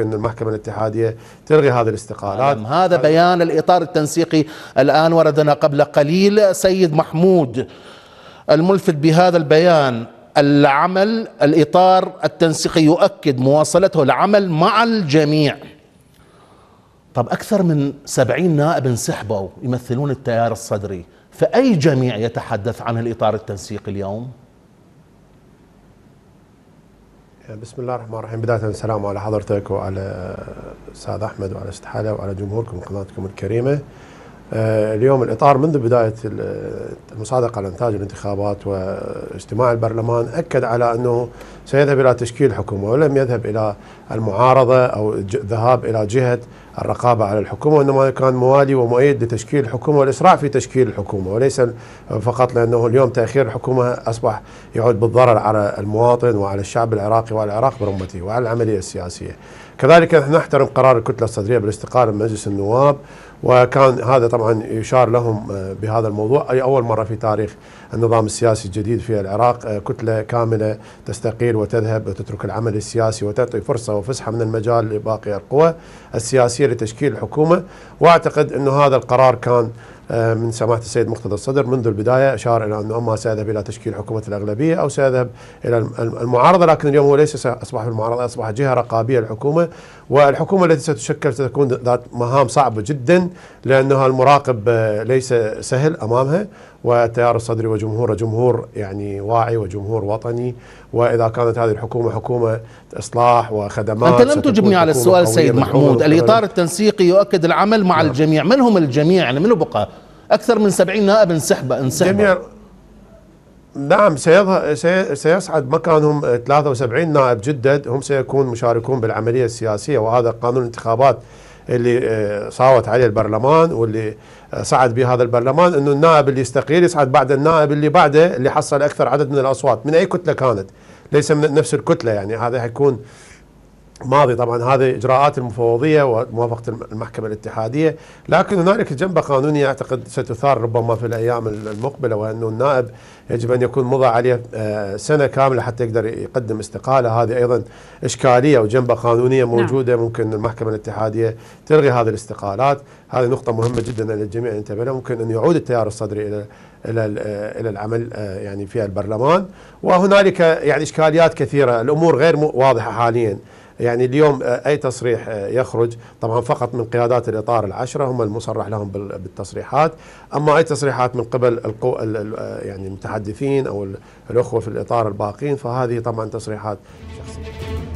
أن المحكمة الاتحادية تلغي هذه الاستقالات. هذا بيان الإطار التنسيقي الآن وردنا قبل قليل. سيد محمود الملفت بهذا البيان، العمل الإطار التنسيقي يؤكد مواصلته العمل مع الجميع. طب أكثر من 70 نائب انسحبوا يمثلون التيار الصدري، فأي جميع يتحدث عن الإطار التنسيقي اليوم؟ بسم الله الرحمن الرحيم. بداية السلام على حضرتك وعلى أستاذ أحمد وعلى أستاذ حلا وعلى جمهوركم وقناتكم الكريمة. اليوم الإطار منذ بداية المصادقة على إنتاج الانتخابات واجتماع البرلمان أكد على أنه سيذهب إلى تشكيل حكومة، ولم يذهب إلى المعارضة أو الذهاب إلى جهة الرقابة على الحكومة، وإنما كان موالي ومؤيد لتشكيل الحكومة والإسراع في تشكيل الحكومة، وليس فقط لأنه اليوم تأخير الحكومة أصبح يعود بالضرر على المواطن وعلى الشعب العراقي وعلى العراق برمته وعلى العملية السياسية. كذلك نحن نحترم قرار الكتلة الصدرية بالاستقالة من مجلس النواب، وكان هذا طبعا يشار لهم بهذا الموضوع. أي أول مرة في تاريخ النظام السياسي الجديد في العراق كتلة كاملة تستقيل وتذهب وتترك العمل السياسي وتعطي فرصة وفسحة من المجال لباقي القوى السياسية لتشكيل الحكومة. وأعتقد أنه هذا القرار كان من سماحة السيد مقتدى الصدر منذ البداية أشار إلى أنه أما سيذهب إلى تشكيل حكومة الأغلبية أو سيذهب إلى المعارضة، لكن اليوم هو ليس أصبح في المعارضة، أصبح جهة رقابية الحكومة، والحكومة التي ستشكل ستكون ذات مهام صعبة جدا لأنها المراقب ليس سهل أمامها، والتيار الصدري وجمهوره جمهور يعني واعي وجمهور وطني، وإذا كانت هذه الحكومة حكومة إصلاح وخدمات. أنت لم تجبني على السؤال سيد محمود. الإطار التنسيقي يؤكد العمل مع الجميع، من هم الجميع؟ يعني منو بقى؟ أكثر من 70 نائب انسحبوا. نعم، سيصعد مكانهم 73 نائب جدد، هم سيكون مشاركون بالعملية السياسية، وهذا قانون الانتخابات اللي صاوت عليه البرلمان واللي صعد به هذا البرلمان، انه النائب اللي يستقيل يصعد بعد النائب اللي بعده اللي حصل اكثر عدد من الاصوات من اي كتله كانت، ليس من نفس الكتله. يعني هذا حيكون ماضي. طبعا هذه اجراءات المفوضيه وموافقه المحكمه الاتحاديه، لكن هنالك جنبه قانونيه اعتقد ستثار ربما في الايام المقبله، وانه النائب يجب ان يكون مضى عليه سنه كامله حتى يقدر يقدم استقاله. هذه ايضا اشكاليه وجنبه قانونيه موجوده. ممكن المحكمه الاتحاديه تلغي هذه الاستقالات. هذه نقطه مهمه جدا للجميع ينتبه لها. ممكن ان يعود التيار الصدري الى العمل يعني في البرلمان، وهنالك يعني اشكاليات كثيره، الامور غير واضحه حاليا. يعني اليوم أي تصريح يخرج طبعا فقط من قيادات الإطار العشرة هم المصرح لهم بالتصريحات، أما أي تصريحات من قبل يعني المتحدثين أو الأخوة في الإطار الباقين فهذه طبعا تصريحات شخصية.